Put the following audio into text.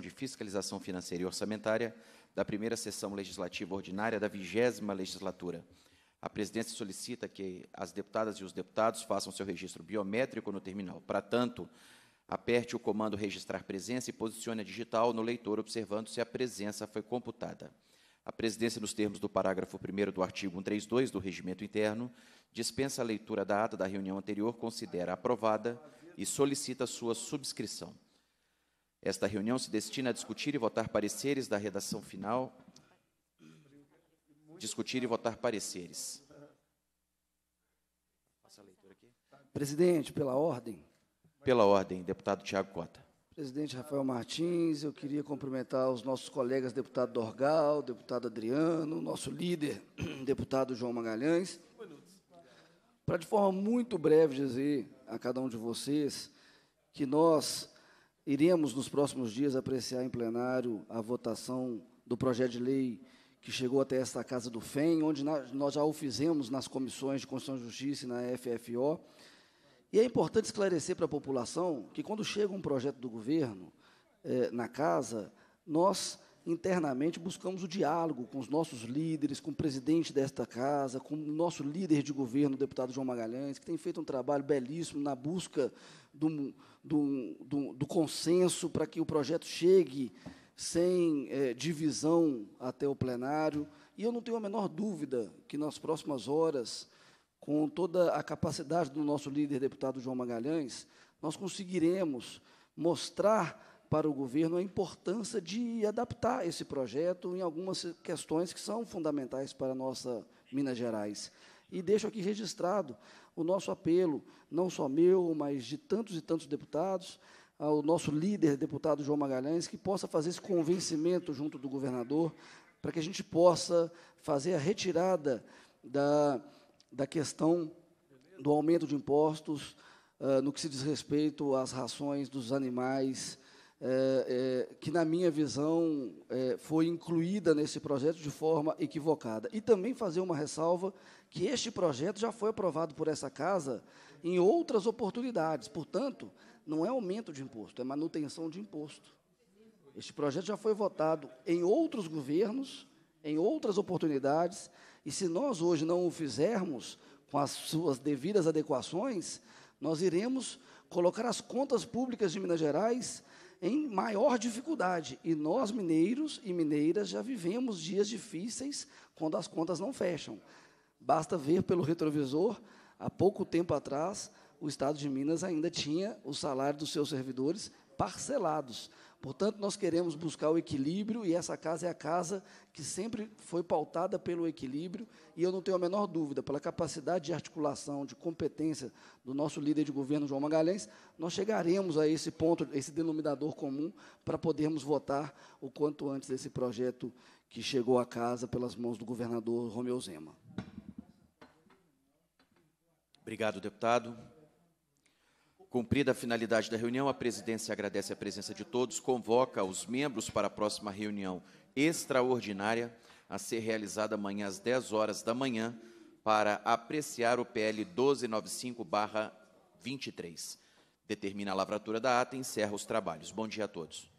de fiscalização financeira e orçamentária da primeira sessão legislativa ordinária da 20ª legislatura. A presidência solicita que as deputadas e os deputados façam seu registro biométrico no terminal. Para tanto, aperte o comando registrar presença e posicione a digital no leitor, observando se a presença foi computada. A presidência, nos termos do parágrafo 1º do artigo 132 do Regimento Interno, dispensa a leitura da ata da reunião anterior, considera aprovada e solicita sua subscrição. Esta reunião se destina a discutir e votar pareceres da redação final. Discutir e votar pareceres. Presidente, pela ordem. Pela ordem, deputado Thiago Cota. Presidente Rafael Martins, eu queria cumprimentar os nossos colegas, deputado Dorgal, deputado Adriano, nosso líder, deputado João Magalhães, para de forma muito breve dizer a cada um de vocês que nós iremos, nos próximos dias, apreciar em plenário a votação do projeto de lei que chegou até esta casa do FEM, onde nós já o fizemos nas comissões de Constituição e Justiça e na FFO. E é importante esclarecer para a população que, quando chega um projeto do governo na casa, nós, internamente, buscamos o diálogo com os nossos líderes, com o presidente desta casa, com o nosso líder de governo, o deputado João Magalhães, que tem feito um trabalho belíssimo na busca do consenso para que o projeto chegue sem divisão até o plenário. E eu não tenho a menor dúvida que, nas próximas horas, com toda a capacidade do nosso líder, deputado João Magalhães, nós conseguiremos mostrar para o governo a importância de adaptar esse projeto em algumas questões que são fundamentais para a nossa Minas Gerais. E deixo aqui registrado o nosso apelo, não só meu, mas de tantos e tantos deputados, ao nosso líder, deputado João Magalhães, que possa fazer esse convencimento junto do governador, para que a gente possa fazer a retirada da questão do aumento de impostos no que se diz respeito às rações dos animais, que, na minha visão, foi incluída nesse projeto de forma equivocada. E também fazer uma ressalva que este projeto já foi aprovado por essa casa em outras oportunidades. Portanto, não é aumento de imposto, é manutenção de imposto. Este projeto já foi votado em outros governos, em outras oportunidades, e se nós hoje não o fizermos com as suas devidas adequações, nós iremos colocar as contas públicas de Minas Gerais em maior dificuldade. E nós, mineiros e mineiras, já vivemos dias difíceis quando as contas não fecham. Basta ver pelo retrovisor, há pouco tempo atrás, o Estado de Minas ainda tinha o salário dos seus servidores parcelados. Portanto, nós queremos buscar o equilíbrio, e essa casa é a casa que sempre foi pautada pelo equilíbrio, e eu não tenho a menor dúvida, pela capacidade de articulação, de competência do nosso líder de governo, João Magalhães, nós chegaremos a esse ponto, esse denominador comum, para podermos votar o quanto antes desse projeto que chegou à casa pelas mãos do governador Romeu Zema. Obrigado, deputado. Cumprida a finalidade da reunião, a presidência agradece a presença de todos, convoca os membros para a próxima reunião extraordinária, a ser realizada amanhã às 10 horas da manhã, para apreciar o PL 1295/23. Determina a lavratura da ata e encerra os trabalhos. Bom dia a todos.